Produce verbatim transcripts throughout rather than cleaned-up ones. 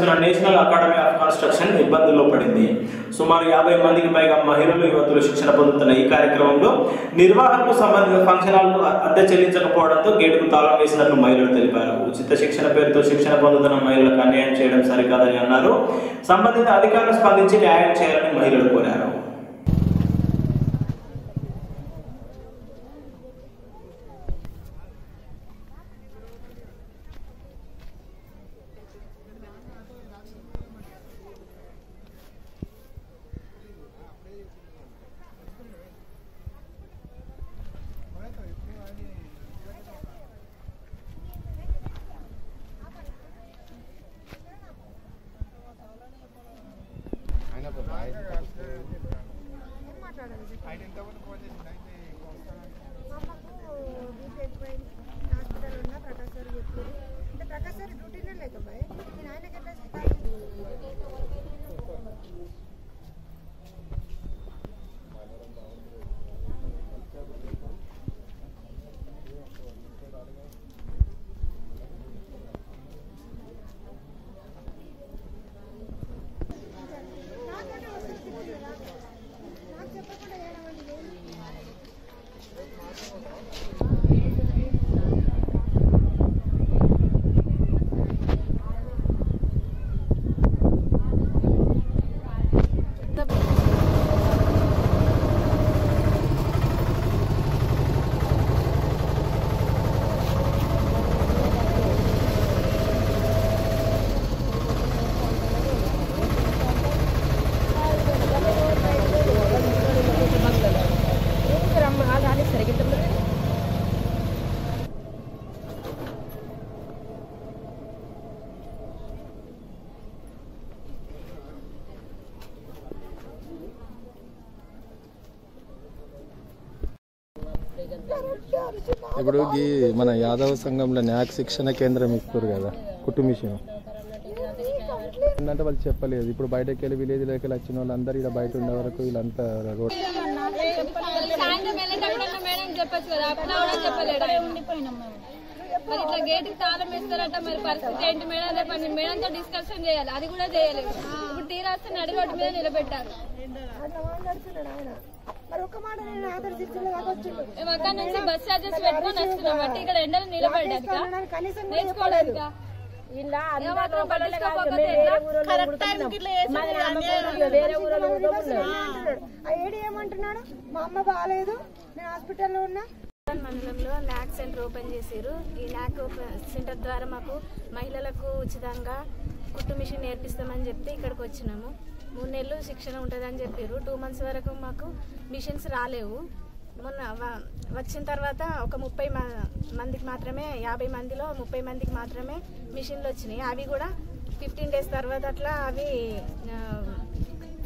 National Academy of Construction ఇబ్బందుల్లో పడింది. సుమారు యాభై మందికి పైగా మహిళలు యువతులు శిక్షణ పొందుతున్న ఈ కార్యక్రమంలో నిర్వాహకులకు సంబంధించిన ఫంక్షనాలకు అద్దె చెల్లించకపోవడంతో గేటుకు తాళం వేసినట్లు మహిళలు తెలిపారు. ఉచిత శిక్షణ పేరుతో శిక్షణ పొందుతున్న మహిళలకు అన్యాయం చేయడం సరికాదని అన్నారు. సంబంధిత అధికారులు స్పందించి న్యాయం చేయాలని మహిళలు కోరారు. I didn't know what it was. ఇప్పుడు మన యాదవ సంఘంలో న్యాక్ శిక్షణ కేంద్రం ఇస్తారు కదా కుటుంబిషయం అంటే వాళ్ళు చెప్పలేదు. ఇప్పుడు బయటకి వెళ్ళి విలేజ్లోకి వెళ్ళి వచ్చిన వాళ్ళందరూ ఇలా బయట ఉండే వరకు వీళ్ళంతా రోడ్ డిస్కషన్ చేయాలి. అది కూడా చేయలేదు. ఇప్పుడు తీరాస్తే నడి రోడ్డు మీద నిలబెట్టారు. బస్ చార్జెస్ పెట్టుకొని వస్తున్నాం బట్టి ఇక్కడ ఎండలు నిలబడ్డా ఏమంటున్నాడు. మా అమ్మ బాగాలేదు, నేను హాస్పిటల్లో ఉన్నా. మండలంలో న్యాక్ సెంటర్ ఓపెన్ చేసారు. ఈ న్యాక్ సెంటర్ ద్వారా మాకు మహిళలకు ఉచితంగా కుట్టు మిషన్ నేర్పిస్తామని చెప్తే ఇక్కడికి వచ్చినాము. మూడు నెలలు శిక్షణ ఉంటుందని చెప్పారు. టూ మంత్స్ వరకు మాకు మిషన్స్ రాలేవు. మొన్న వచ్చిన తర్వాత ఒక ముప్పై మందికి మాత్రమే యాభై మందిలో ముప్పై మందికి మాత్రమే మిషన్లు వచ్చినాయి. అవి కూడా ఫిఫ్టీన్ డేస్ తర్వాత అట్లా అవి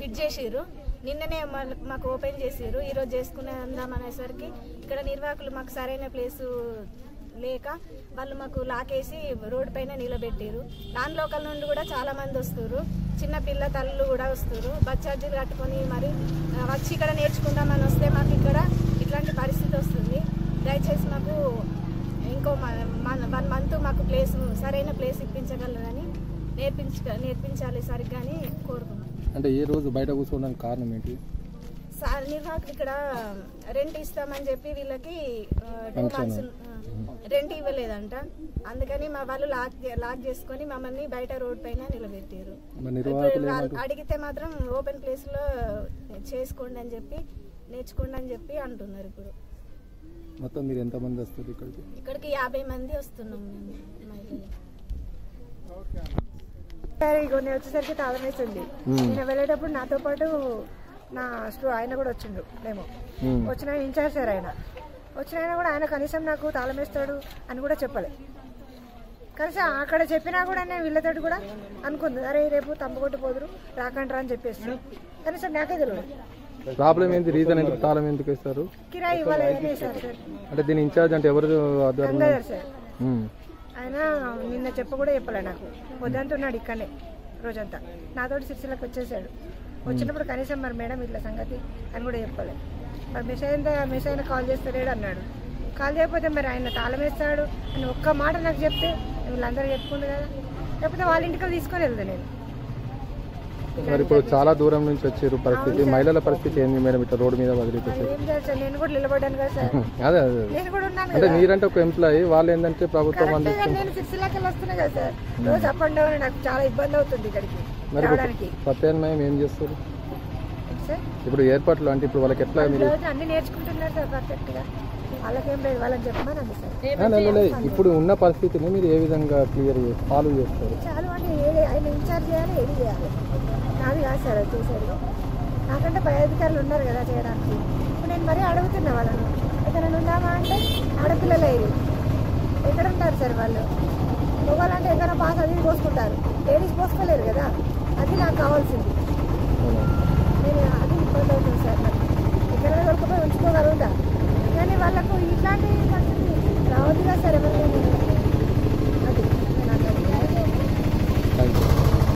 ఫిట్ చేసారు. నిన్ననే మాకు ఓపెన్ చేసారు. ఈరోజు చేసుకునేందాం అనేసరికి ఇక్కడ నిర్వాహకులు మాకు సరైన ప్లేసు లేక వాళ్ళు మాకు లాకేసి రోడ్డు పైన నిలబెట్టారు. నాన్ లోకల్ నుండి కూడా చాలా మంది వస్తారు. చిన్నపిల్ల తల్లులు కూడా వస్తారు. బస్ ఛార్జీలు కట్టుకొని మరి వచ్చి ఇక్కడ నేర్చుకుందామని వస్తే మాకు ఇక్కడ ఇట్లాంటి పరిస్థితి వస్తుంది. దయచేసి మాకు ఇంకో వన్ మంత్ మాకు ప్లేస్ సరైన ప్లేస్ ఇప్పించగలరని నేర్పించ నేర్పించాలి సరిగ్గానే కోరుకున్నాను. అంటే ఈ రోజు బయట కూర్చోవడానికి కారణం ఏంటి? సార్ నిర్వాహకులు ఇక్కడ రెంట్ ఇస్తామని చెప్పి వీళ్ళకి టూ మంత్స్ రెంట్ ఇవ్వలేదంట. అందుకని మా వాళ్ళు లాక్ లాక్ చేసుకుని మమ్మల్ని బయట రోడ్ పైన నిలబెట్టారు. అడిగితే మాత్రం ఓపెన్ ప్లేస్ లో చేసుకోండి అని చెప్పి నేర్చుకోండి అని చెప్పి అంటున్నారు. ఇప్పుడు మొత్తం మీరు ఎంత మంది వస్తారు ఇక్కడికి? ఇక్కడికి యాభై మంది వస్తున్నాం మేము మహిళలు. నేను వచ్చేసరికి తాళం వేసింది. నేను వెళ్ళేటప్పుడు నాతో పాటు నా స్టూ ఆయన కూడా వచ్చిండు. మేము వచ్చిన ఇన్ఛార్జ్ సార్ ఆయన వచ్చిన ఆయన కూడా ఆయన కనీసం నాకు తాళం వేస్తాడు అని కూడా చెప్పలే. కనీసం అక్కడ చెప్పినా కూడా నేను వీళ్ళతో కూడా అనుకుంది, అరే రేపు తంపగొట్టు పోదురు రాకండ్రా అని చెప్పేస్తాను. కనీసం నాకే తెలియదు ప్రాబ్లం ఏంటి, రీజన్ ఎందుకు తాళం ఎందుకు వేస్తారు. కిరాయి ఇవ్వాలి సార్. అంటే దీని ఇన్ఛార్జ్ అంటే ఎవరు? గంగాధర్ సార్. ఆయన నిన్న చెప్ప కూడా చెప్పలే నాకు. వద్దంటున్నాడు ఇక్కడనే రోజంతా. నాతో సిరిసిల్లకు వచ్చేసాడు. వచ్చినప్పుడు కనీసం మరి మేడం ఇట్లా సంగతి అని కూడా చెప్పాలి. మరి మిస్ అయిందా మిస్ అయినా కాల్ చేస్తాడు అన్నాడు. కాల్ చేయకపోతే మరి ఆయన తాళం వేస్తాడు అని ఒక్క మాట నాకు చెప్తే వీళ్ళందరూ చెప్పుకుంది కదా. లేకపోతే వాళ్ళ ఇంటికి తీసుకొని వెళ్తాను నేను. మరి ఇప్పుడు చాలా దూరం నుంచి వచ్చారు, పరిస్థితి మహిళల పరిస్థితి ఏంది మేడం? ఇట్లా రోడ్డు మీద వదిలిపోతే మీరంటే ఒక ఎంప్లాయీ, వాళ్ళు ఏంటంటే ప్రభుత్వం ప్రత్యామ్నాయం ఏం చేస్తారు ఇప్పుడు ఏర్పాట్లు అంటే ఇప్పుడు వాళ్ళకి ఎట్లా? ఇప్పుడు ఉన్న పరిస్థితిని మీరు ఏ విధంగా క్లియర్ ఫాలో చేస్తారు? అది కాదు సార్, అది చేశారు నాకంటే పై అధికారులు ఉన్నారు కదా చేయడానికి. ఇప్పుడు నేను మరీ అడుగుతున్నా వాళ్ళను, ఎక్కడైనా ఉన్నామా అంటే ఆడపిల్లలు అయ్యి ఎక్కడ ఉంటారు సార్ వాళ్ళు? పోవాలంటే ఎక్కడ పాస్ అది పోసుకుంటారు, ఏడీస్ పోసుకోలేరు కదా. అది నాకు కావాల్సింది, నేను అది ఇబ్బంది అవుతుంది సార్. నాకు ఎక్కడైనా దొరికిపోయి ఉంచుకోగలుగుతా, కానీ వాళ్ళకు ఇట్లాంటి రావద్దు కదా సార్ ఎవరికైనా.